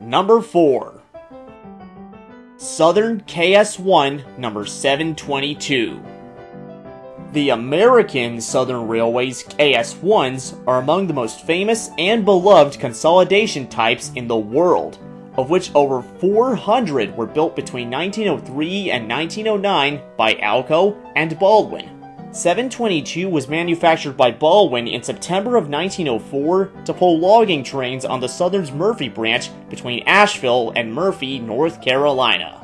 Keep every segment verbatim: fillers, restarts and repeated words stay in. Number four. Southern K S one number seven twenty-two. The American Southern Railway's K S ones are among the most famous and beloved consolidation types in the world, of which over four hundred were built between nineteen oh three and nineteen oh nine by ALCO and Baldwin. seven twenty-two was manufactured by Baldwin in September of nineteen oh four to pull logging trains on the Southern's Murphy branch between Asheville and Murphy, North Carolina.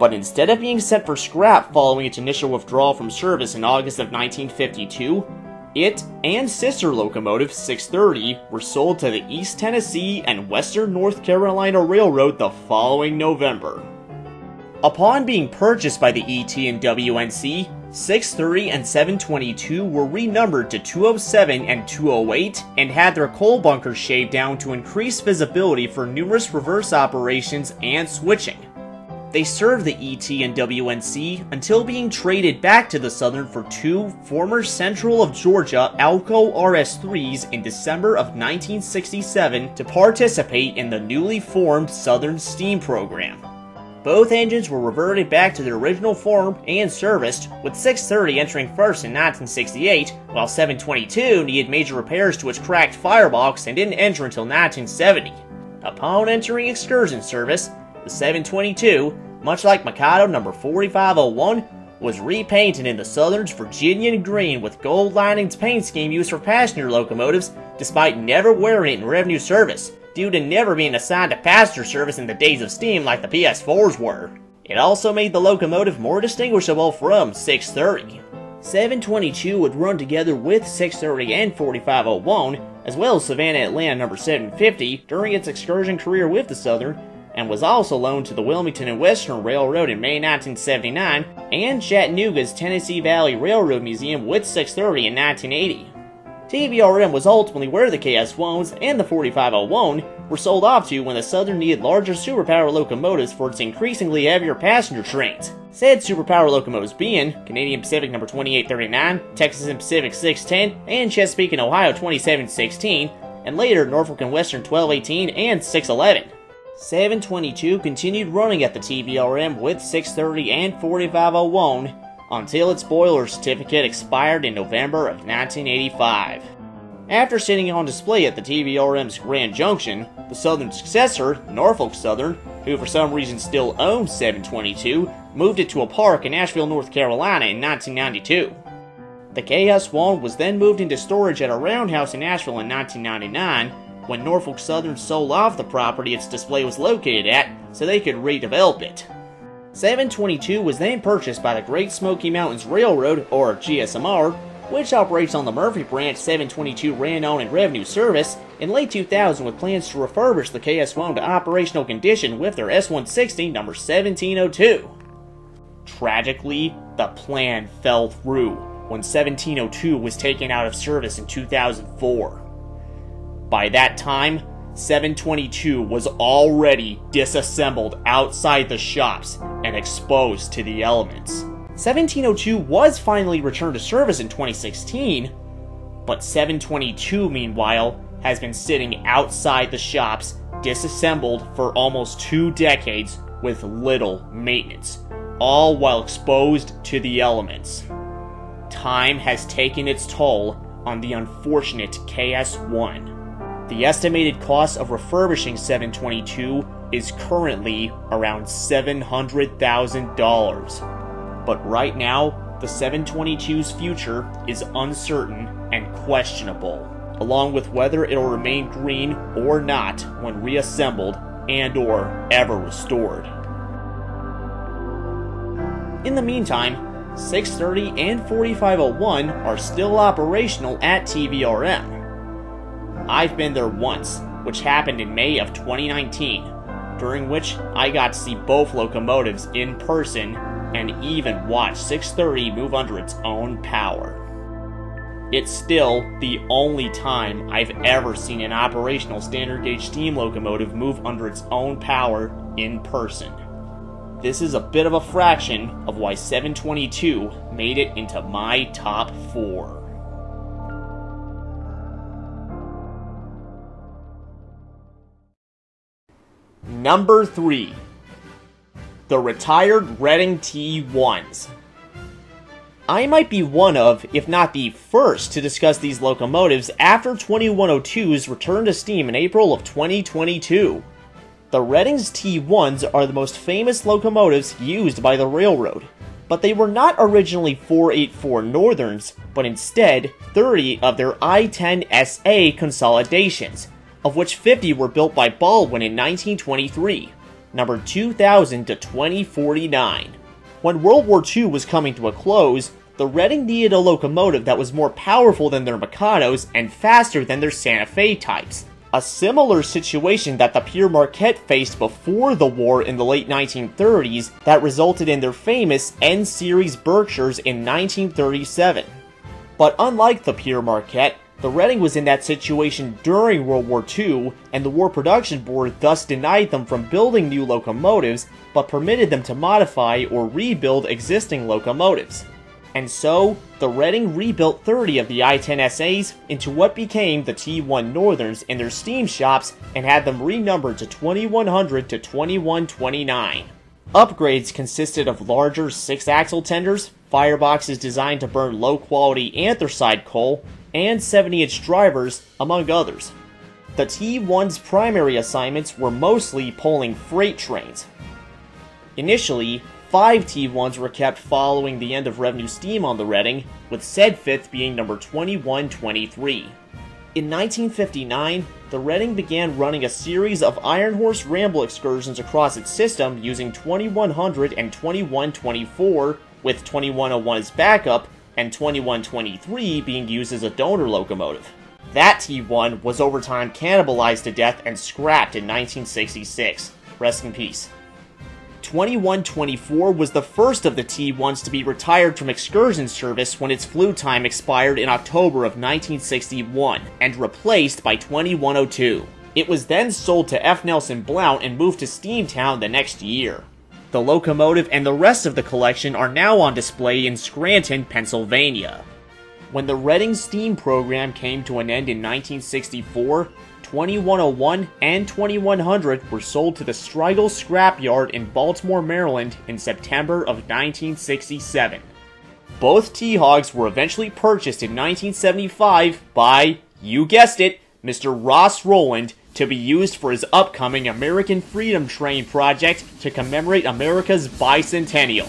But instead of being sent for scrap following its initial withdrawal from service in August of nineteen fifty-two, it and sister locomotive six thirty were sold to the East Tennessee and Western North Carolina Railroad the following November. Upon being purchased by the E T and W N C, six thirty and seven twenty-two were renumbered to two oh seven and two oh eight and had their coal bunkers shaved down to increase visibility for numerous reverse operations and switching. They served the E T and W N C until being traded back to the Southern for two former Central of Georgia ALCO R S threes in December of nineteen sixty-seven to participate in the newly formed Southern Steam program. Both engines were reverted back to their original form and serviced, with six thirty entering first in nineteen sixty-eight, while seven twenty-two needed major repairs to its cracked firebox and didn't enter until nineteen seventy. Upon entering excursion service, the seven twenty-two, much like Mikado number forty-five oh one, was repainted in the Southern's Virginian green with gold linings paint scheme used for passenger locomotives, despite never wearing it in revenue service, due to never being assigned to passenger service in the days of steam like the P S fours were. It also made the locomotive more distinguishable from six thirty. seven twenty-two would run together with six thirty and forty-five oh one, as well as Savannah Atlanta number seven fifty during its excursion career with the Southern, and was also loaned to the Wilmington and Western Railroad in May nineteen seventy-nine and Chattanooga's Tennessee Valley Railroad Museum with six thirty in nineteen eighty. T V R M was ultimately where the K S ones and the forty-five oh one were sold off to when the Southern needed larger superpower locomotives for its increasingly heavier passenger trains, said superpower locomotives being Canadian Pacific number twenty-eight thirty-nine, Texas and Pacific six ten, and Chesapeake and Ohio twenty-seven sixteen, and later Norfolk and Western twelve eighteen and six eleven. seven twenty-two continued running at the T V R M with six thirty and forty-five oh one, until its boiler certificate expired in November of nineteen eighty-five. After sitting on display at the T V R M's Grand Junction, the Southern successor, Norfolk Southern, who for some reason still owns seven twenty-two, moved it to a park in Asheville, North Carolina in nineteen ninety-two. The K S one was then moved into storage at a roundhouse in Asheville in nineteen ninety-nine, when Norfolk Southern sold off the property its display was located at so they could redevelop it. seven twenty-two was then purchased by the Great Smoky Mountains Railroad, or G S M R, which operates on the Murphy branch seven twenty-two ran on in revenue service, in late two thousand with plans to refurbish the K S one to operational condition with their S one sixty number seventeen oh two. Tragically, the plan fell through when seventeen oh two was taken out of service in two thousand four. By that time, seven twenty-two was already disassembled outside the shops and exposed to the elements. seventeen oh two was finally returned to service in twenty sixteen, but seven twenty-two, meanwhile, has been sitting outside the shops, disassembled for almost two decades with little maintenance, all while exposed to the elements. Time has taken its toll on the unfortunate K S one. The estimated cost of refurbishing seven twenty-two is currently around seven hundred thousand dollars. But right now, the seven twenty-two's future is uncertain and questionable, along with whether it'll remain green or not when reassembled and or ever restored. In the meantime, six thirty and forty-five oh one are still operational at T V R M. I've been there once, which happened in May of twenty nineteen, during which I got to see both locomotives in person and even watch six thirty move under its own power. It's still the only time I've ever seen an operational standard gauge steam locomotive move under its own power in person. This is a bit of a fraction of why seven twenty-two made it into my top four. Number three, the retired Reading T ones. I might be one of, if not the first, to discuss these locomotives after twenty-one oh two's return to steam in April of twenty twenty-two. The Reading's T ones are the most famous locomotives used by the railroad, but they were not originally four eighty-four Northerns, but instead thirty of their I ten S A consolidations, of which fifty were built by Baldwin in nineteen twenty-three, numbered two thousand to twenty forty-nine. When World War Two was coming to a close, the Reading needed a locomotive that was more powerful than their Mikados and faster than their Santa Fe types, a similar situation that the Pere Marquette faced before the war in the late nineteen thirties that resulted in their famous N series Berkshires in nineteen thirty-seven. But unlike the Pere Marquette, the Reading was in that situation during World War Two, and the War Production Board thus denied them from building new locomotives, but permitted them to modify or rebuild existing locomotives. And so, the Reading rebuilt thirty of the I ten S As into what became the T one Northerns in their steam shops and had them renumbered to twenty-one hundred to twenty-one twenty-nine. Upgrades consisted of larger six-axle tenders, fireboxes designed to burn low-quality anthracite coal, and seventy inch drivers, among others. The T one's primary assignments were mostly pulling freight trains. Initially, five T ones were kept following the end of revenue steam on the Reading, with said fifth being number twenty-one twenty-three. In nineteen fifty-nine, the Reading began running a series of Iron Horse Ramble excursions across its system using twenty-one hundred and twenty-one twenty-four, with twenty-one oh one as backup, and twenty-one twenty-three being used as a donor locomotive. That T one was over time cannibalized to death and scrapped in nineteen sixty-six. Rest in peace. twenty-one twenty-four was the first of the T ones to be retired from excursion service when its flew time expired in October of nineteen sixty-one, and replaced by twenty-one oh two. It was then sold to F. Nelson Blount and moved to Steamtown the next year. The locomotive and the rest of the collection are now on display in Scranton, Pennsylvania. When the Reading steam program came to an end in nineteen sixty-four, twenty-one oh one and twenty-one hundred were sold to the Strigel Scrapyard in Baltimore, Maryland in September of nineteen sixty-seven. Both T-Hogs were eventually purchased in nineteen seventy-five by, you guessed it, Mister Ross Rowland, to be used for his upcoming American Freedom Train project to commemorate America's bicentennial.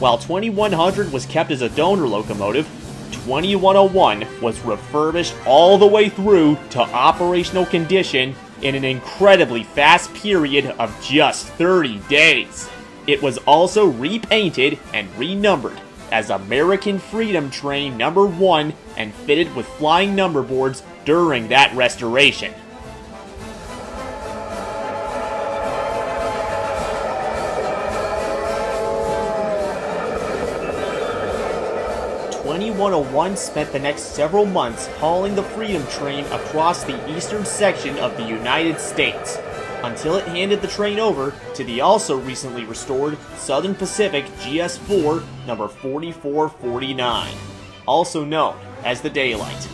While twenty-one hundred was kept as a donor locomotive, twenty-one oh one was refurbished all the way through to operational condition in an incredibly fast period of just thirty days. It was also repainted and renumbered as American Freedom Train Number one and fitted with flying number boards during that restoration. twenty-one oh one spent the next several months hauling the Freedom Train across the eastern section of the United States, until it handed the train over to the also recently restored Southern Pacific G S four number forty-four forty-nine, also known as the Daylight.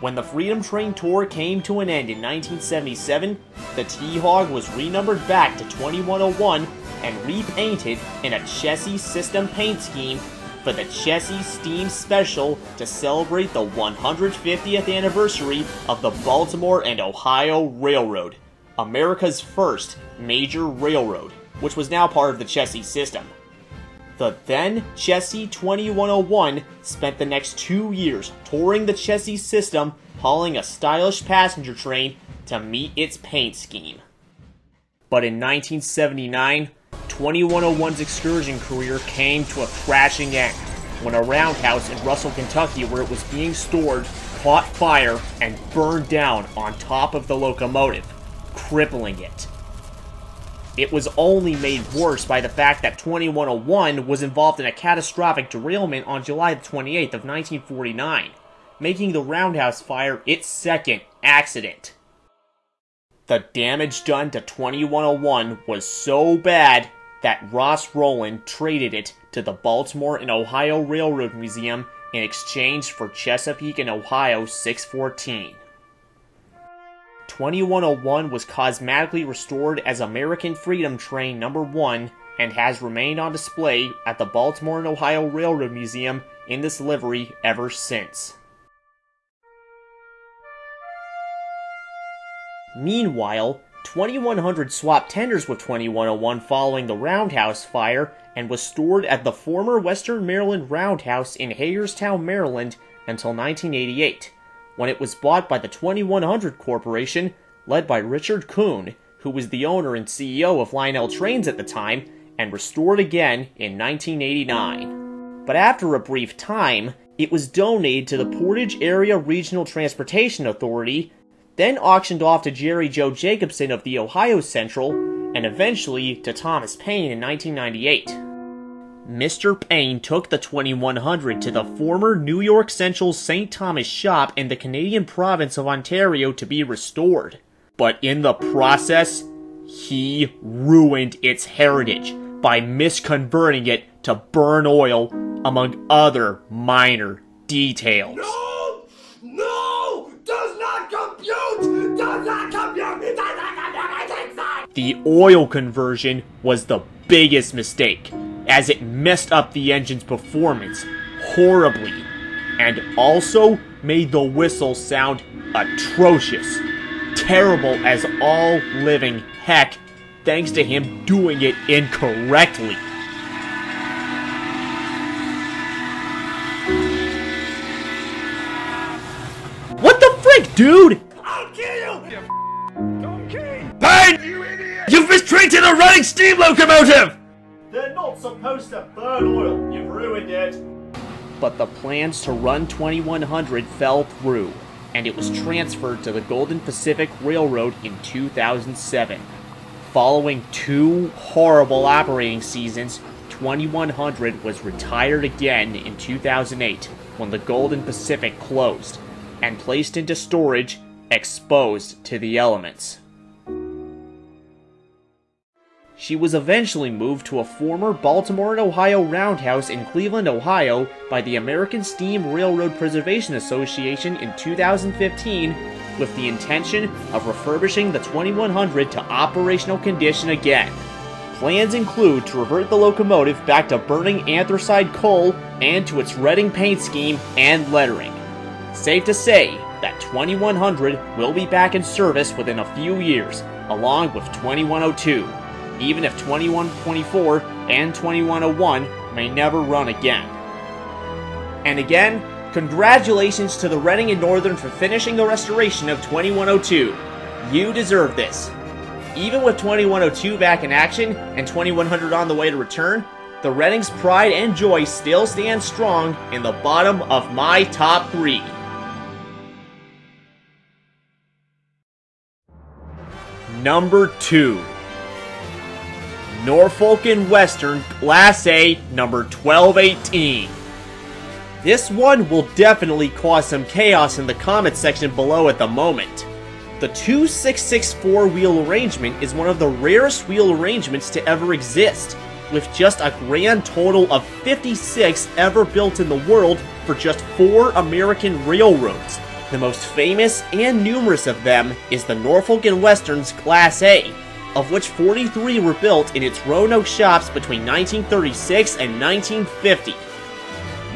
When the Freedom Train tour came to an end in nineteen seventy-seven, the T-Hog was renumbered back to twenty-one oh one and repainted in a Chessie System paint scheme for the Chessie Steam Special to celebrate the one hundred fiftieth anniversary of the Baltimore and Ohio Railroad, America's first major railroad, which was now part of the Chessie System. The then Chessie twenty-one oh one spent the next two years touring the Chessie System, hauling a stylish passenger train to meet its paint scheme. But in nineteen seventy-nine, twenty-one oh one's excursion career came to a crashing end when a roundhouse in Russell, Kentucky, where it was being stored, caught fire and burned down on top of the locomotive, crippling it. It was only made worse by the fact that twenty-one oh one was involved in a catastrophic derailment on July twenty-eighth of nineteen forty-nine, making the roundhouse fire its second accident. The damage done to twenty-one oh one was so bad that Ross Rowland traded it to the Baltimore and Ohio Railroad Museum in exchange for Chesapeake and Ohio six fourteen. twenty-one oh one was cosmetically restored as American Freedom Train number one and has remained on display at the Baltimore and Ohio Railroad Museum in this livery ever since. Meanwhile, twenty-one hundred swapped tenders with twenty-one oh one following the roundhouse fire and was stored at the former Western Maryland Roundhouse in Hagerstown, Maryland until nineteen eighty-eight, when it was bought by the twenty-one hundred Corporation, led by Richard Coon, who was the owner and C E O of Lionel Trains at the time, and restored again in nineteen eighty-nine. But after a brief time, it was donated to the Portage Area Regional Transportation Authority, then auctioned off to Jerry Joe Jacobson of the Ohio Central, and eventually to Thomas Paine in nineteen ninety-eight. Mister Paine took the twenty-one hundred to the former New York Central's Saint Thomas shop in the Canadian province of Ontario to be restored. But in the process, he ruined its heritage by misconverting it to burn oil, among other minor details. No! No! Does not compute! Does not compute! Does not compute! The oil conversion was the biggest mistake, as it messed up the engine's performance horribly, and also made the whistle sound atrocious. Terrible as all living heck, thanks to him doing it incorrectly. What the frick, dude? I'll kill you! You donkey! Pain! You idiot! You've mistreated a running steam locomotive! They're not supposed to burn oil. You've ruined it. But the plans to run twenty-one hundred fell through, and it was transferred to the Golden Pacific Railroad in two thousand seven. Following two horrible operating seasons, twenty-one hundred was retired again in two thousand eight when the Golden Pacific closed, and placed into storage, exposed to the elements. She was eventually moved to a former Baltimore and Ohio roundhouse in Cleveland, Ohio by the American Steam Railroad Preservation Association in two thousand fifteen with the intention of refurbishing the twenty-one hundred to operational condition again. Plans include to revert the locomotive back to burning anthracite coal and to its Reading paint scheme and lettering. Safe to say that twenty-one hundred will be back in service within a few years, along with twenty-one oh two. Even if twenty-one twenty-four and twenty-one oh one may never run again. And again, congratulations to the Reading and Northern for finishing the restoration of twenty-one oh two. You deserve this. Even with twenty-one oh two back in action and twenty-one hundred on the way to return, the Reading's pride and joy still stand strong in the bottom of my top three. Number two. Norfolk and Western Class A number twelve eighteen. This one will definitely cause some chaos in the comment section below at the moment. The two six six four wheel arrangement is one of the rarest wheel arrangements to ever exist, with just a grand total of fifty-six ever built in the world for just four American railroads. The most famous and numerous of them is the Norfolk and Western's Class A, of which forty-three were built in its Roanoke shops between nineteen thirty-six and nineteen fifty.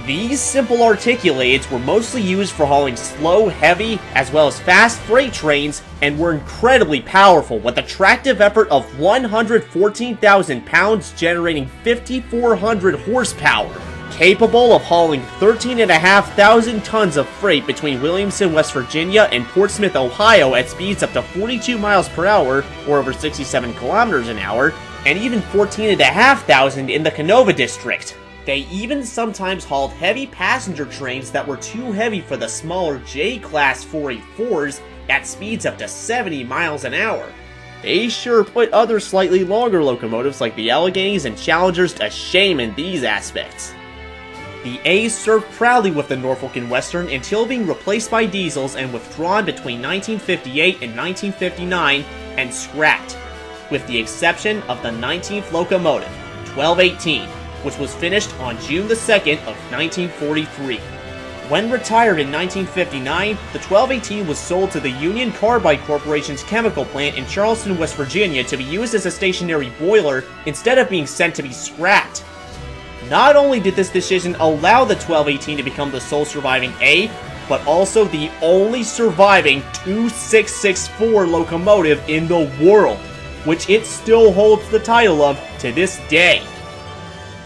These simple articulateds were mostly used for hauling slow, heavy, as well as fast freight trains, and were incredibly powerful, with a tractive effort of one hundred fourteen thousand pounds generating fifty-four hundred horsepower, capable of hauling thirteen thousand five hundred tons of freight between Williamson, West Virginia and Portsmouth, Ohio at speeds up to forty-two miles per hour or over sixty-seven kilometers an hour, and even fourteen thousand five hundred in the Canova district. They even sometimes hauled heavy passenger trains that were too heavy for the smaller J-Class four eighty-fours at speeds up to seventy miles an hour. They sure put other slightly longer locomotives like the Alleghenies and Challengers to shame in these aspects. The A's served proudly with the Norfolk and Western until being replaced by diesels and withdrawn between nineteen fifty-eight and nineteen fifty-nine and scrapped, with the exception of the nineteenth locomotive, twelve eighteen, which was finished on June the second of nineteen forty-three. When retired in nineteen fifty-nine, the twelve eighteen was sold to the Union Carbide Corporation's chemical plant in Charleston, West Virginia to be used as a stationary boiler instead of being sent to be scrapped. Not only did this decision allow the twelve eighteen to become the sole surviving A, but also the only surviving two six six four locomotive in the world, which it still holds the title of to this day.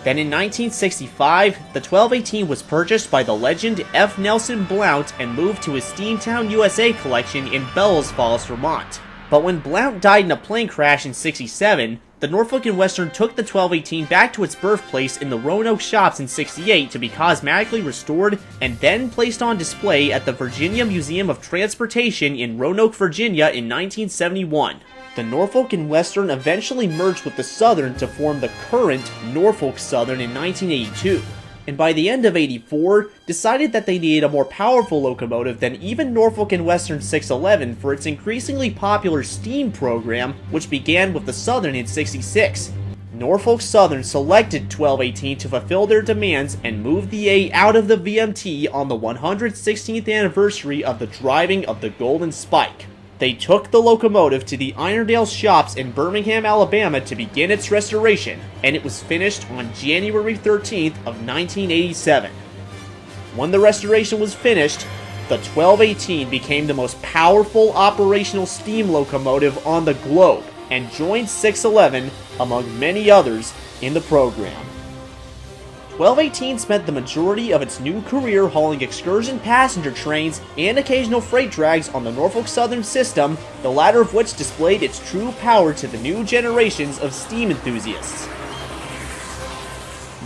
Then in nineteen sixty-five, the twelve eighteen was purchased by the legend F. Nelson Blount and moved to his Steamtown, U S A collection in Bellows Falls, Vermont. But when Blount died in a plane crash in sixty-seven, the Norfolk and Western took the twelve eighteen back to its birthplace in the Roanoke shops in sixty-eight to be cosmetically restored and then placed on display at the Virginia Museum of Transportation in Roanoke, Virginia in nineteen seventy-one. The Norfolk and Western eventually merged with the Southern to form the current Norfolk Southern in nineteen eighty-two, and by the end of eighty-four, decided that they needed a more powerful locomotive than even Norfolk and Western six eleven for its increasingly popular steam program, which began with the Southern in sixty-six. Norfolk Southern selected twelve eighteen to fulfill their demands and moved the A out of the V M T on the one hundred sixteenth anniversary of the driving of the Golden Spike. They took the locomotive to the Irondale shops in Birmingham, Alabama to begin its restoration, and it was finished on January thirteenth of nineteen eighty-seven. When the restoration was finished, the twelve eighteen became the most powerful operational steam locomotive on the globe and joined six eleven, among many others, in the program. twelve eighteen spent the majority of its new career hauling excursion passenger trains and occasional freight drags on the Norfolk Southern system, the latter of which displayed its true power to the new generations of steam enthusiasts.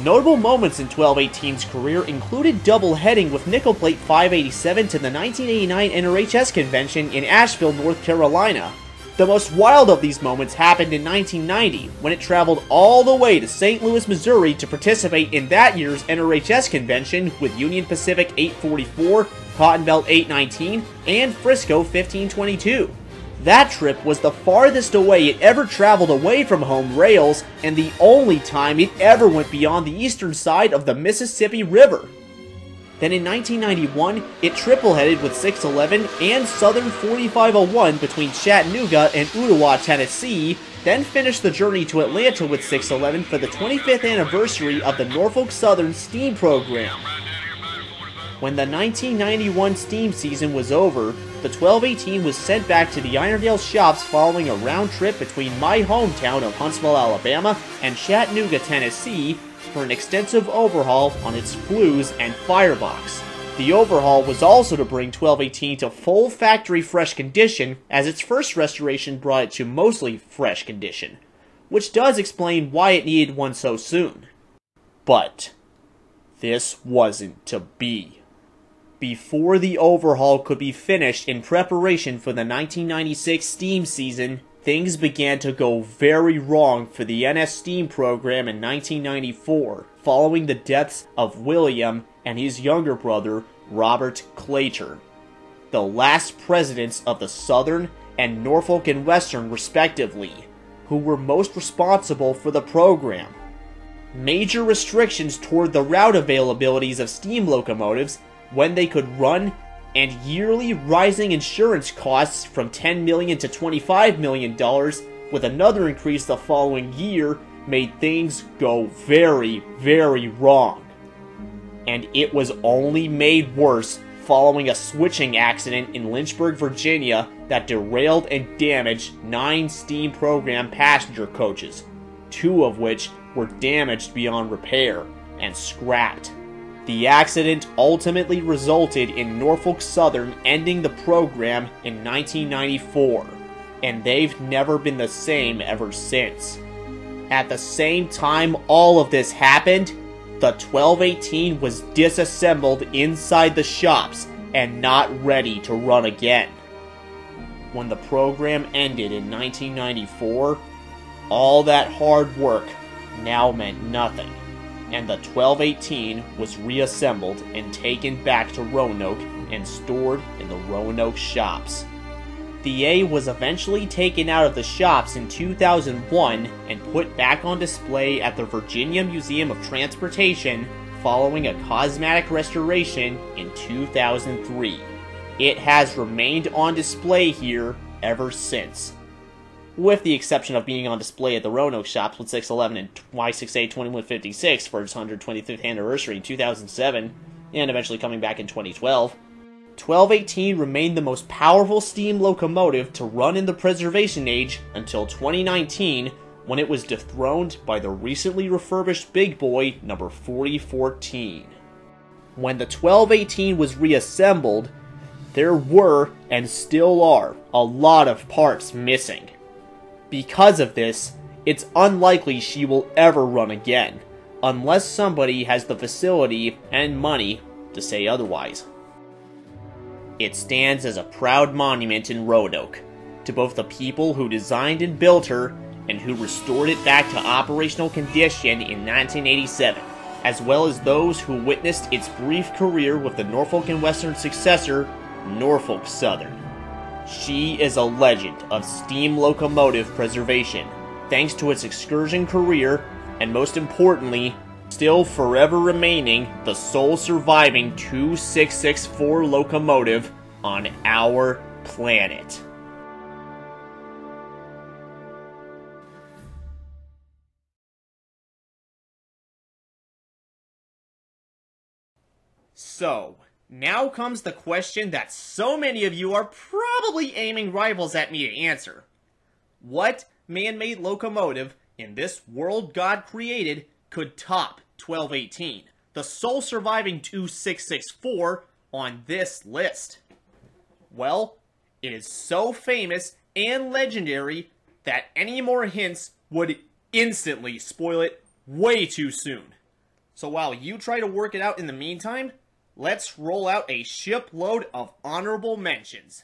Notable moments in twelve eighteen's career included double-heading with nickel plate five eighty-seven to the nineteen eighty-nine N R H S convention in Asheville, North Carolina. The most wild of these moments happened in nineteen ninety, when it traveled all the way to Saint Louis, Missouri to participate in that year's N R H S convention with Union Pacific eight forty-four, Cotton Belt eight nineteen, and Frisco fifteen twenty-two. That trip was the farthest away it ever traveled away from home rails, and the only time it ever went beyond the eastern side of the Mississippi River. Then in nineteen ninety-one, it triple-headed with six eleven and Southern forty-five oh one between Chattanooga and Ooltewah, Tennessee, then finished the journey to Atlanta with six eleven for the twenty-fifth anniversary of the Norfolk Southern steam program. When the nineteen ninety-one steam season was over, the twelve eighteen was sent back to the Irondale shops following a round trip between my hometown of Huntsville, Alabama and Chattanooga, Tennessee, for an extensive overhaul on its flues and firebox. The overhaul was also to bring twelve eighteen to full factory fresh condition, as its first restoration brought it to mostly fresh condition, which does explain why it needed one so soon. But this wasn't to be. Before the overhaul could be finished in preparation for the nineteen ninety-six steam season, things began to go very wrong for the N S steam program in nineteen ninety-four, following the deaths of William and his younger brother, Robert Claytor, the last presidents of the Southern and Norfolk and Western respectively, who were most responsible for the program. Major restrictions toward the route availabilities of steam locomotives, when they could run, and yearly rising insurance costs from ten million dollars to twenty-five million dollars, with another increase the following year, made things go very, very wrong. And it was only made worse following a switching accident in Lynchburg, Virginia that derailed and damaged nine steam program passenger coaches, two of which were damaged beyond repair and scrapped. The accident ultimately resulted in Norfolk Southern ending the program in nineteen ninety-four, and they've never been the same ever since. At the same time all of this happened, the twelve eighteen was disassembled inside the shops and not ready to run again. When the program ended in nineteen ninety-four, all that hard work now meant nothing, and the twelve eighteen was reassembled and taken back to Roanoke and stored in the Roanoke shops. The A was eventually taken out of the shops in two thousand one and put back on display at the Virginia Museum of Transportation, following a cosmetic restoration in two thousand three. It has remained on display here ever since, with the exception of being on display at the Roanoke shops with six eleven and Y six A twenty-one fifty-six for its one hundred twenty-fifth anniversary in two thousand seven, and eventually coming back in twenty twelve. twelve eighteen remained the most powerful steam locomotive to run in the preservation age until twenty nineteen, when it was dethroned by the recently refurbished Big Boy number forty fourteen. When the twelve eighteen was reassembled, there were, and still are, a lot of parts missing. Because of this, it's unlikely she will ever run again, unless somebody has the facility and money to say otherwise. It stands as a proud monument in Roanoke, to both the people who designed and built her, and who restored it back to operational condition in nineteen eighty-seven, as well as those who witnessed its brief career with the Norfolk and Western successor, Norfolk Southern. She is a legend of steam locomotive preservation, thanks to its excursion career, and most importantly, still forever remaining the sole surviving two six six four locomotive on our planet. So, now comes the question that so many of you are probably aiming rivals at me to answer. What man-made locomotive in this world God created could top twelve eighteen, the sole surviving two six six four on this list? Well, it is so famous and legendary that any more hints would instantly spoil it way too soon. So while you try to work it out in the meantime, let's roll out a shipload of honorable mentions.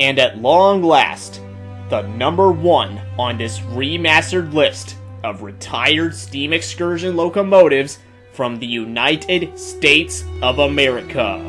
And at long last, the number one on this remastered list of retired steam excursion locomotives from the United States of America.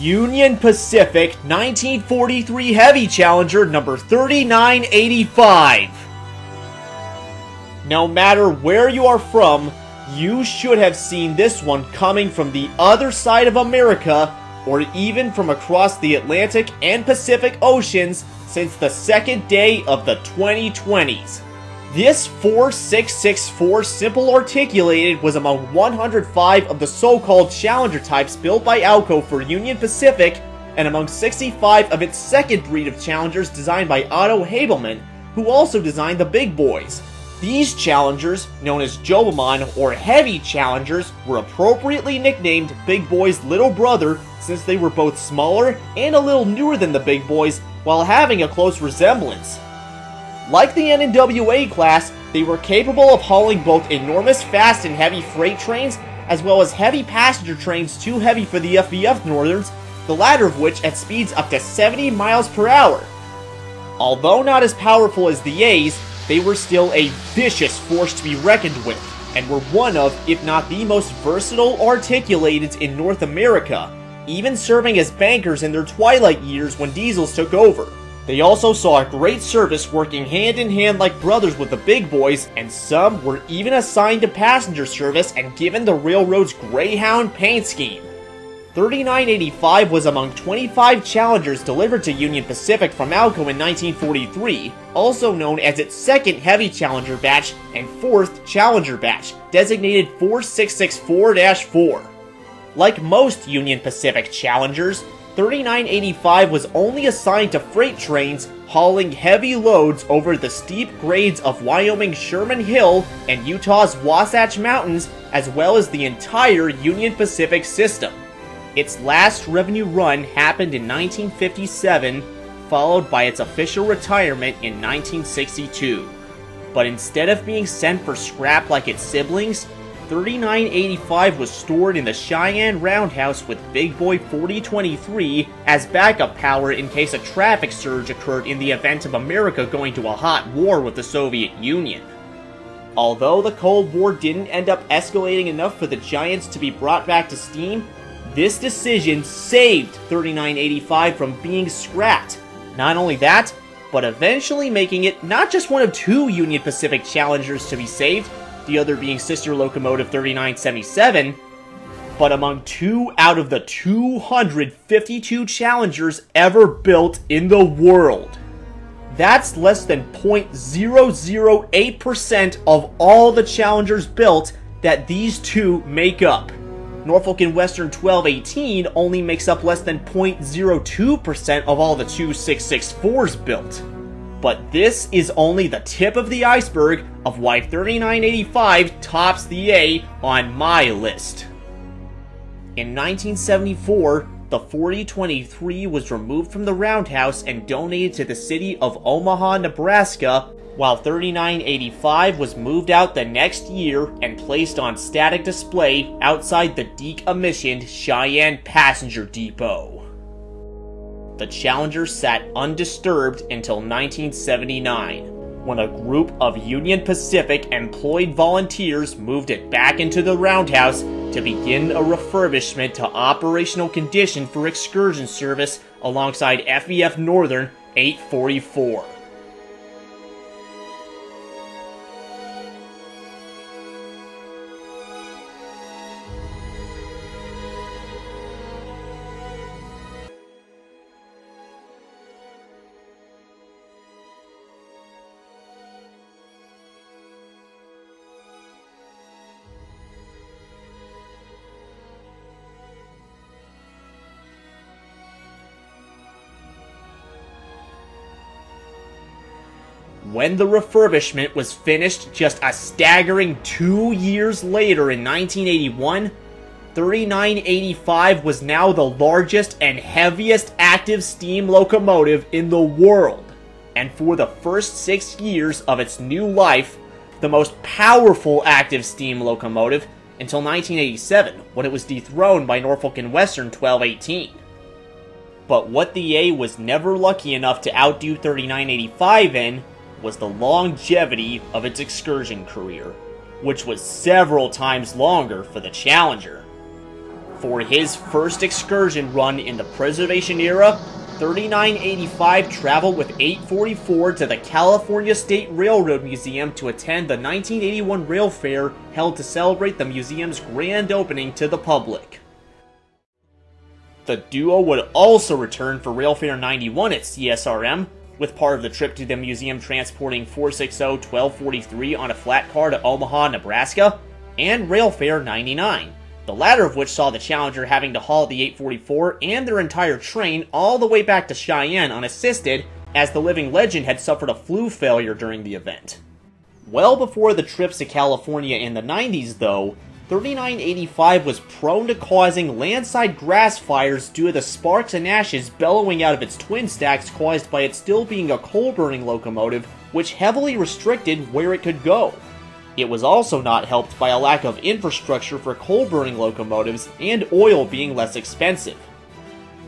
Union Pacific nineteen forty-three Heavy Challenger number thirty-nine eighty-five. No matter where you are from, you should have seen this one coming from the other side of America or even from across the Atlantic and Pacific Oceans since the second day of the twenty twenties. This four six six four simple articulated was among one hundred five of the so-called Challenger types built by ALCO for Union Pacific and among sixty-five of its second breed of Challengers designed by Otto Haebelmann, who also designed the big boys. These Challengers, known as Jobomon or Heavy Challengers, were appropriately nicknamed Big Boy's little brother since they were both smaller and a little newer than the big boys while having a close resemblance. Like the N N W A class, they were capable of hauling both enormous fast and heavy freight trains, as well as heavy passenger trains too heavy for the F B F Northerns, the latter of which at speeds up to seventy miles per hour. Although not as powerful as the A's, they were still a vicious force to be reckoned with, and were one of, if not the most versatile articulateds in North America, even serving as bankers in their twilight years when diesels took over. They also saw a great service working hand-in-hand like brothers with the big boys, and some were even assigned to passenger service and given the railroad's Greyhound paint scheme. thirty-nine eighty-five was among twenty-five Challengers delivered to Union Pacific from ALCO in nineteen forty-three, also known as its second Heavy Challenger batch and fourth Challenger batch, designated four six six four dash four. Like most Union Pacific Challengers, thirty-nine eighty-five was only assigned to freight trains hauling heavy loads over the steep grades of Wyoming's Sherman Hill and Utah's Wasatch Mountains, as well as the entire Union Pacific system. Its last revenue run happened in nineteen fifty-seven, followed by its official retirement in nineteen sixty-two. But instead of being sent for scrap like its siblings, thirty-nine eighty-five was stored in the Cheyenne Roundhouse with Big Boy forty twenty-three as backup power in case a traffic surge occurred in the event of America going to a hot war with the Soviet Union. Although the Cold War didn't end up escalating enough for the Giants to be brought back to steam, this decision saved thirty-nine eighty-five from being scrapped. Not only that, but eventually making it not just one of two Union Pacific Challengers to be saved, the other being sister locomotive thirty-nine seventy-seven, but among two out of the two hundred fifty-two Challengers ever built in the world. That's less than zero point zero zero eight percent of all the Challengers built that these two make up. Norfolk and Western twelve eighteen only makes up less than zero point zero two percent of all the two six six fours built. But this is only the tip of the iceberg of why thirty-nine eighty-five tops the A on my list. In nineteen seventy-four, the forty twenty-three was removed from the roundhouse and donated to the city of Omaha, Nebraska, while thirty-nine eighty-five was moved out the next year and placed on static display outside the decommissioned Cheyenne Passenger Depot. The Challenger sat undisturbed until nineteen seventy-nine, when a group of Union Pacific employed volunteers moved it back into the roundhouse to begin a refurbishment to operational condition for excursion service alongside F E F Northern eight forty-four. When the refurbishment was finished just a staggering two years later in nineteen eighty-one, thirty-nine eighty-five was now the largest and heaviest active steam locomotive in the world, and for the first six years of its new life, the most powerful active steam locomotive until nineteen eighty-seven, when it was dethroned by Norfolk and Western twelve eighteen. But what the A was never lucky enough to outdo thirty-nine eighty-five in was the longevity of its excursion career, which was several times longer for the Challenger. For his first excursion run in the preservation era, thirty-nine eighty-five traveled with eight forty-four to the California State Railroad Museum to attend the nineteen eighty-one Rail Fair held to celebrate the museum's grand opening to the public. The duo would also return for Rail Fair ninety-one at C S R M, with part of the trip to the museum transporting four sixty twelve forty-three on a flat car to Omaha, Nebraska, and Rail Fair ninety-nine, the latter of which saw the Challenger having to haul the eight forty-four and their entire train all the way back to Cheyenne unassisted, as the living legend had suffered a flue failure during the event. Well before the trips to California in the nineties, though, thirty-nine eighty-five was prone to causing landside grass fires due to the sparks and ashes bellowing out of its twin stacks caused by it still being a coal-burning locomotive, which heavily restricted where it could go. It was also not helped by a lack of infrastructure for coal-burning locomotives and oil being less expensive.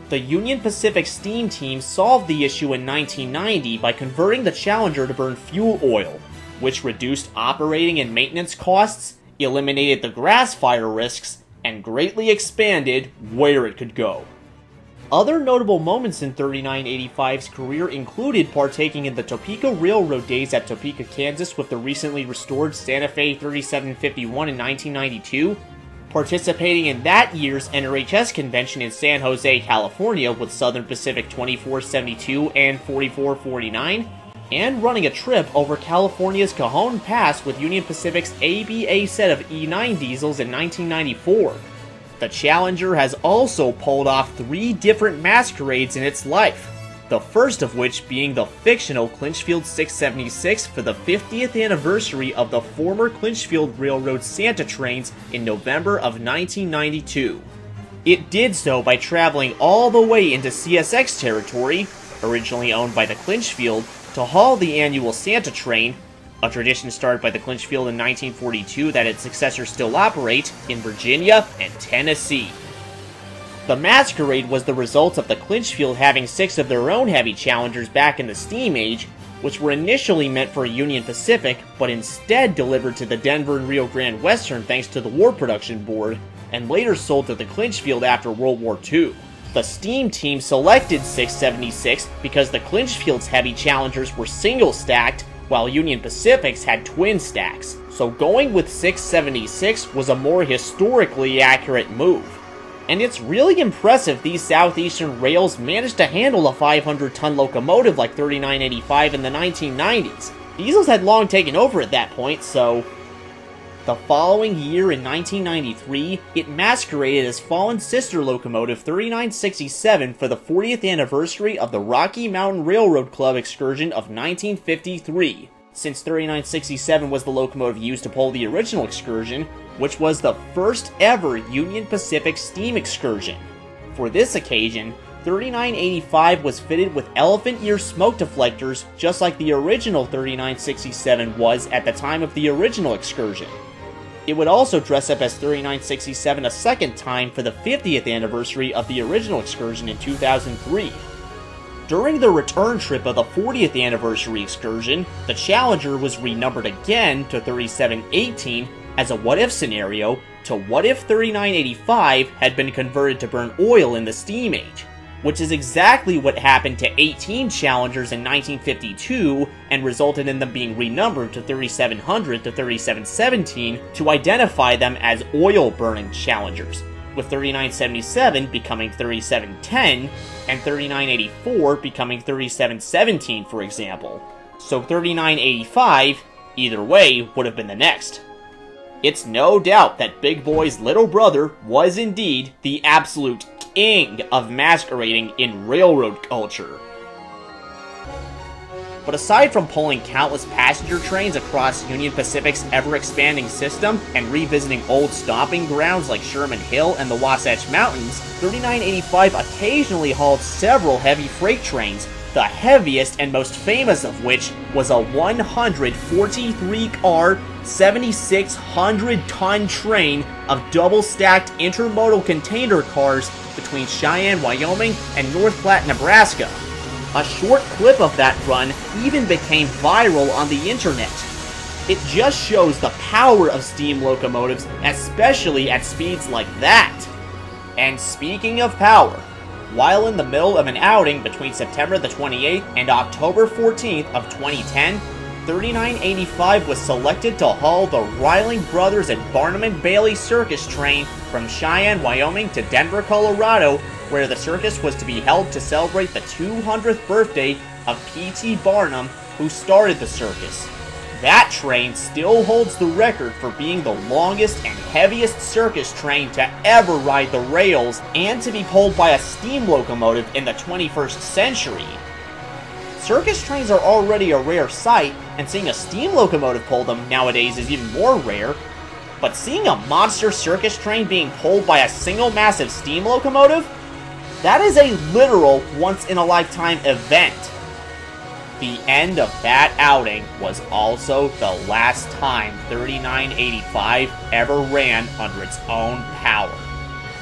The Union Pacific steam team solved the issue in nineteen ninety by converting the Challenger to burn fuel oil, which reduced operating and maintenance costs, eliminated the grass fire risks, and greatly expanded where it could go. Other notable moments in thirty-nine eighty-five's career included partaking in the Topeka Railroad days at Topeka, Kansas with the recently restored Santa Fe thirty-seven fifty-one in nineteen ninety-two, participating in that year's N R H S convention in San Jose, California with Southern Pacific twenty-four seventy-two and forty-four forty-nine, and running a trip over California's Cajon Pass with Union Pacific's A B A set of E nine diesels in nineteen ninety-four. The Challenger has also pulled off three different masquerades in its life, the first of which being the fictional Clinchfield six seventy-six for the fiftieth anniversary of the former Clinchfield Railroad Santa trains in November of nineteen ninety-two. It did so by traveling all the way into C S X territory, originally owned by the Clinchfield, to haul the annual Santa train, a tradition started by the Clinchfield in nineteen forty-two that its successors still operate, in Virginia and Tennessee. The masquerade was the result of the Clinchfield having six of their own heavy Challengers back in the steam age, which were initially meant for Union Pacific, but instead delivered to the Denver and Rio Grande Western thanks to the War Production Board, and later sold to the Clinchfield after World War Two. The steam team selected six seventy-six because the Clinchfield's heavy Challengers were single-stacked, while Union Pacific's had twin stacks, so going with six seventy-six was a more historically accurate move. And it's really impressive these Southeastern rails managed to handle a five hundred ton locomotive like thirty-nine eighty-five in the nineteen nineties. Diesels had long taken over at that point, so... The following year in nineteen ninety-three, it masqueraded as fallen sister locomotive thirty-nine sixty-seven for the fortieth anniversary of the Rocky Mountain Railroad Club excursion of nineteen fifty-three. Since thirty-nine sixty-seven was the locomotive used to pull the original excursion, which was the first ever Union Pacific steam excursion. For this occasion, thirty-nine eighty-five was fitted with elephant ear smoke deflectors just like the original thirty-nine sixty-seven was at the time of the original excursion. It would also dress up as thirty-nine sixty-seven a second time for the fiftieth anniversary of the original excursion in two thousand three. During the return trip of the fortieth anniversary excursion, the Challenger was renumbered again to thirty-seven eighteen as a what-if scenario to what if thirty-nine eighty-five had been converted to burn oil in the steam age, which is exactly what happened to eighteen Challengers in nineteen fifty-two and resulted in them being renumbered to thirty-seven hundred to thirty-seven seventeen to identify them as oil-burning Challengers, with thirty-nine seventy-seven becoming thirty-seven ten and thirty-nine eighty-four becoming thirty-seven seventeen, for example. So thirty-nine eighty-five, either way, would have been the next. It's no doubt that Big Boy's little brother was indeed the absolute king of masquerading in railroad culture. But aside from pulling countless passenger trains across Union Pacific's ever-expanding system and revisiting old stomping grounds like Sherman Hill and the Wasatch Mountains, thirty-nine eighty-five occasionally hauled several heavy freight trains, the heaviest and most famous of which was a one hundred forty-three car, seventy-six hundred ton train of double-stacked intermodal container cars between Cheyenne, Wyoming and North Platte, Nebraska. A short clip of that run even became viral on the internet. It just shows the power of steam locomotives, especially at speeds like that. And speaking of power, while in the middle of an outing between September the twenty-eighth and October fourteenth of twenty ten, thirty-nine eighty-five was selected to haul the Riling Brothers and Barnum and Bailey circus train from Cheyenne, Wyoming to Denver, Colorado, where the circus was to be held to celebrate the two hundredth birthday of P T Barnum, who started the circus. That train still holds the record for being the longest and heaviest circus train to ever ride the rails and to be pulled by a steam locomotive in the twenty-first century. Circus trains are already a rare sight, and seeing a steam locomotive pull them nowadays is even more rare, but seeing a monster circus train being pulled by a single massive steam locomotive? That is a literal once-in-a-lifetime event. The end of that outing was also the last time thirty-nine eighty-five ever ran under its own power.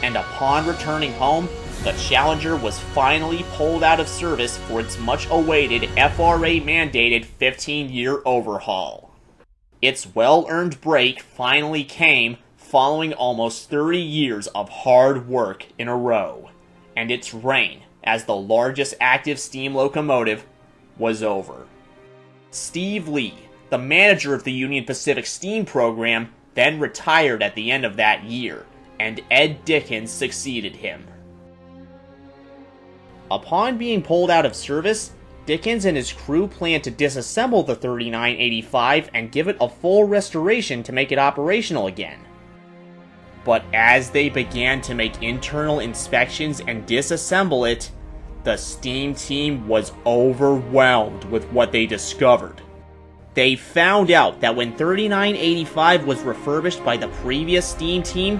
And upon returning home, the Challenger was finally pulled out of service for its much-awaited F R A mandated fifteen-year overhaul. Its well-earned break finally came following almost thirty years of hard work in a row. And its reign as the largest active steam locomotive was over. Steve Lee, the manager of the Union Pacific steam program, then retired at the end of that year, and Ed Dickens succeeded him. Upon being pulled out of service, Dickens and his crew planned to disassemble the thirty-nine eighty-five and give it a full restoration to make it operational again. But as they began to make internal inspections and disassemble it, the steam team was overwhelmed with what they discovered. They found out that when thirty-nine eighty-five was refurbished by the previous steam team,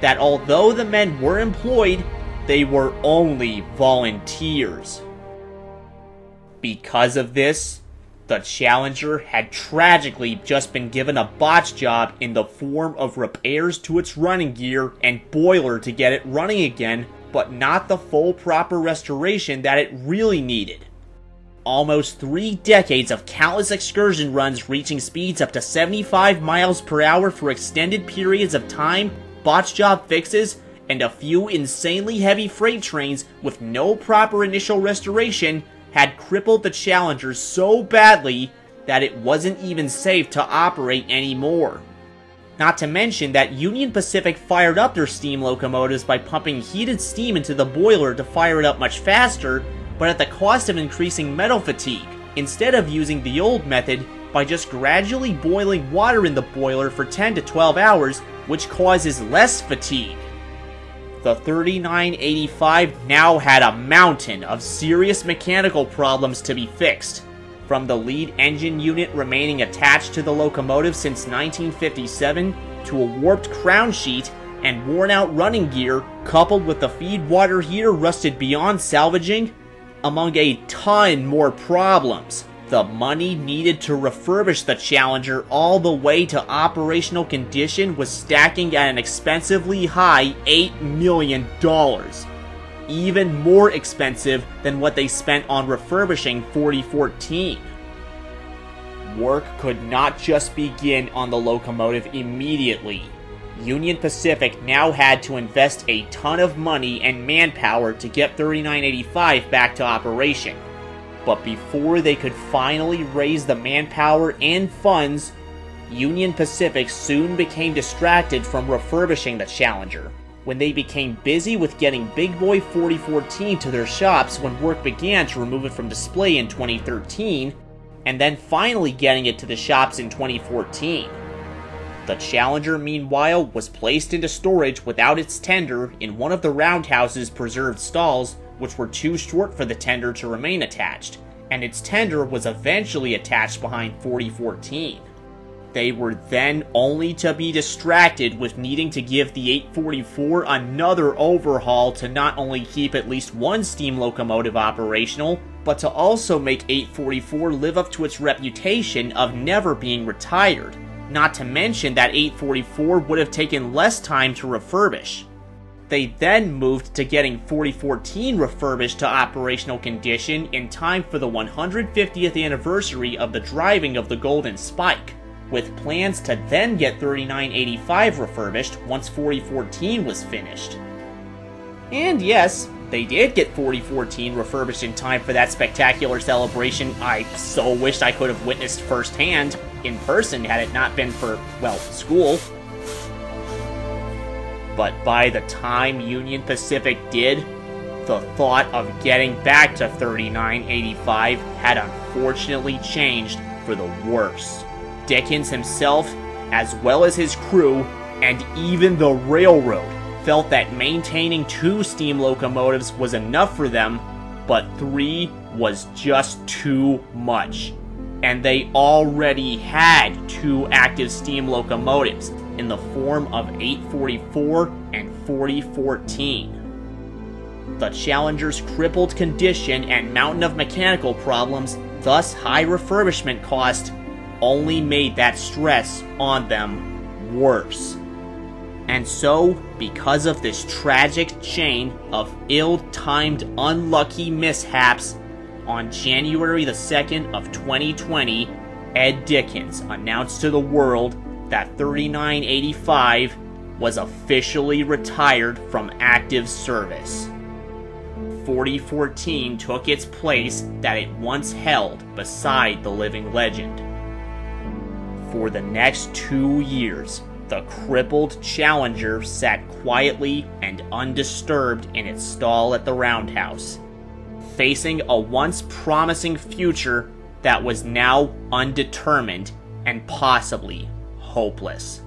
that although the men were employed, they were only volunteers. Because of this, the Challenger had tragically just been given a botch job in the form of repairs to its running gear and boiler to get it running again, but not the full proper restoration that it really needed. Almost three decades of countless excursion runs reaching speeds up to seventy-five miles per hour for extended periods of time, botch job fixes, and a few insanely heavy freight trains with no proper initial restoration had crippled the Challenger so badly that it wasn't even safe to operate anymore. Not to mention that Union Pacific fired up their steam locomotives by pumping heated steam into the boiler to fire it up much faster, but at the cost of increasing metal fatigue, instead of using the old method by just gradually boiling water in the boiler for ten to twelve hours, which causes less fatigue. The thirty-nine eighty-five now had a mountain of serious mechanical problems to be fixed, from the lead engine unit remaining attached to the locomotive since nineteen fifty-seven to a warped crown sheet and worn-out running gear, coupled with the feed water heater rusted beyond salvaging, among a ton more problems. The money needed to refurbish the Challenger all the way to operational condition was stacking at an expensively high eight million dollars. Even more expensive than what they spent on refurbishing forty fourteen. Work could not just begin on the locomotive immediately. Union Pacific now had to invest a ton of money and manpower to get thirty-nine eighty-five back to operation. But before they could finally raise the manpower and funds, Union Pacific soon became distracted from refurbishing the Challenger, when they became busy with getting Big Boy forty fourteen to their shops when work began to remove it from display in twenty thirteen, and then finally getting it to the shops in twenty fourteen. The Challenger, meanwhile, was placed into storage without its tender in one of the roundhouse's preserved stalls, which were too short for the tender to remain attached, and its tender was eventually attached behind forty fourteen. They were then only to be distracted with needing to give the eight forty-four another overhaul to not only keep at least one steam locomotive operational, but to also make eight forty-four live up to its reputation of never being retired, not to mention that eight forty-four would have taken less time to refurbish. They then moved to getting forty fourteen refurbished to operational condition in time for the one hundred fiftieth anniversary of the driving of the Golden Spike, with plans to then get thirty-nine eighty-five refurbished once forty fourteen was finished. And yes, they did get forty fourteen refurbished in time for that spectacular celebration I so wished I could have witnessed firsthand, in person had it not been for, well, school. But by the time Union Pacific did, the thought of getting back to thirty-nine eighty-five had unfortunately changed for the worse. Dickens himself, as well as his crew, and even the railroad, felt that maintaining two steam locomotives was enough for them, but three was just too much. And they already had two active steam locomotives, in the form of eight forty-four and forty fourteen. The Challenger's crippled condition and mountain of mechanical problems, thus high refurbishment cost, only made that stress on them worse. And so, because of this tragic chain of ill-timed unlucky mishaps, on January the second of twenty twenty, Ed Dickens announced to the world that thirty-nine eighty-five was officially retired from active service. forty fourteen took its place that it once held beside the living legend. For the next two years, the crippled Challenger sat quietly and undisturbed in its stall at the roundhouse, facing a once promising future that was now undetermined and possibly hopeless.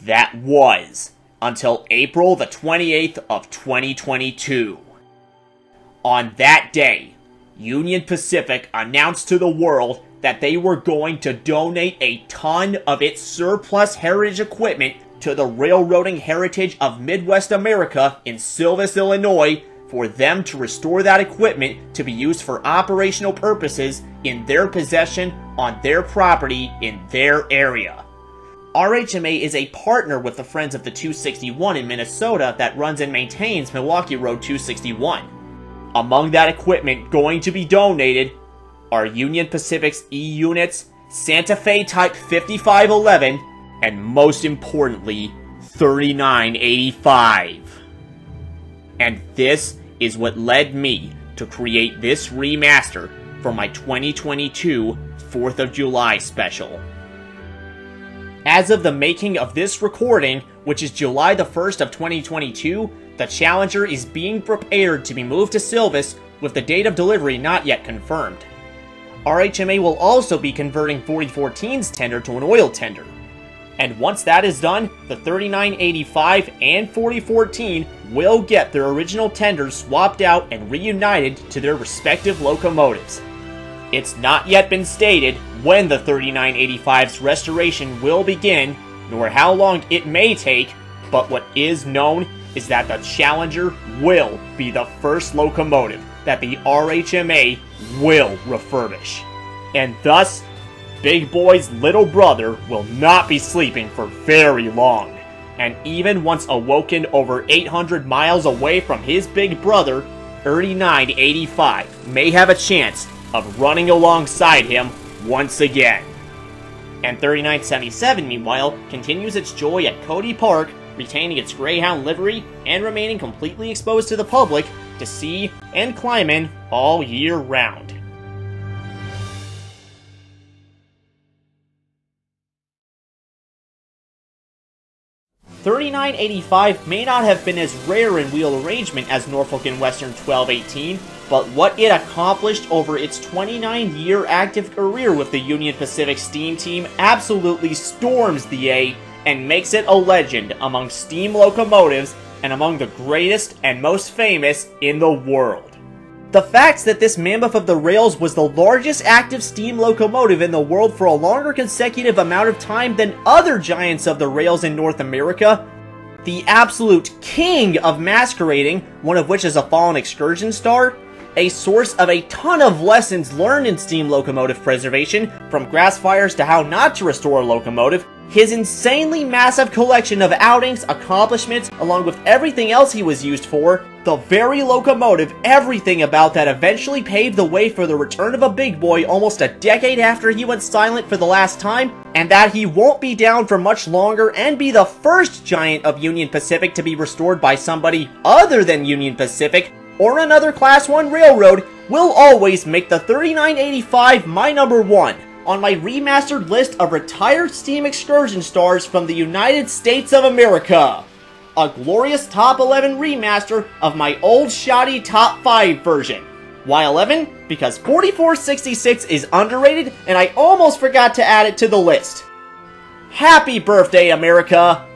That was until April the twenty-eighth of twenty twenty-two. On that day, Union Pacific announced to the world that they were going to donate a ton of its surplus heritage equipment to the railroading heritage of Midwest America in Silvis, Illinois, for them to restore that equipment to be used for operational purposes in their possession on their property in their area. R H M A is a partner with the Friends of the two sixty-one in Minnesota that runs and maintains Milwaukee Road two sixty-one. Among that equipment going to be donated are Union Pacific's E-Units, Santa Fe Type fifty-five eleven, and most importantly, thirty-nine eighty-five. And this is what led me to create this remaster for my twenty twenty-two fourth of July special. As of the making of this recording, which is July the first of twenty twenty-two, the Challenger is being prepared to be moved to Silvis, with the date of delivery not yet confirmed. R H M A will also be converting forty fourteen's tender to an oil tender. And once that is done, the thirty-nine eighty-five and forty fourteen will get their original tenders swapped out and reunited to their respective locomotives. It's not yet been stated when the thirty-nine eighty-five's restoration will begin, nor how long it may take, but what is known is that the Challenger will be the first locomotive that the R H M A will refurbish. And thus, Big Boy's little brother will not be sleeping for very long. And even once awoken over eight hundred miles away from his big brother, thirty-nine eighty-five may have a chance of running alongside him once again. And thirty-nine seventy-seven, meanwhile, continues its joy at Cody Park, retaining its Greyhound livery and remaining completely exposed to the public to see and climb in all year round. thirty-nine eighty-five may not have been as rare in wheel arrangement as Norfolk and Western twelve eighteen, but what it accomplished over its twenty-nine year active career with the Union Pacific steam team absolutely storms the A and makes it a legend among steam locomotives and among the greatest and most famous in the world. The fact that this mammoth of the rails was the largest active steam locomotive in the world for a longer consecutive amount of time than other giants of the rails in North America, the absolute king of masquerading, one of which is a fallen excursion star, a source of a ton of lessons learned in steam locomotive preservation, from grass fires to how not to restore a locomotive, his insanely massive collection of outings, accomplishments, along with everything else he was used for, the very locomotive, everything about that eventually paved the way for the return of a big boy almost a decade after he went silent for the last time, and that he won't be down for much longer and be the first giant of Union Pacific to be restored by somebody other than Union Pacific or another Class one railroad, will always make the thirty-nine eighty-five my number one on my remastered list of retired steam excursion stars from the United States of America. A glorious top eleven remaster of my old shoddy top five version. Why eleven? Because forty-four sixty-six is underrated and I almost forgot to add it to the list. Happy birthday, America!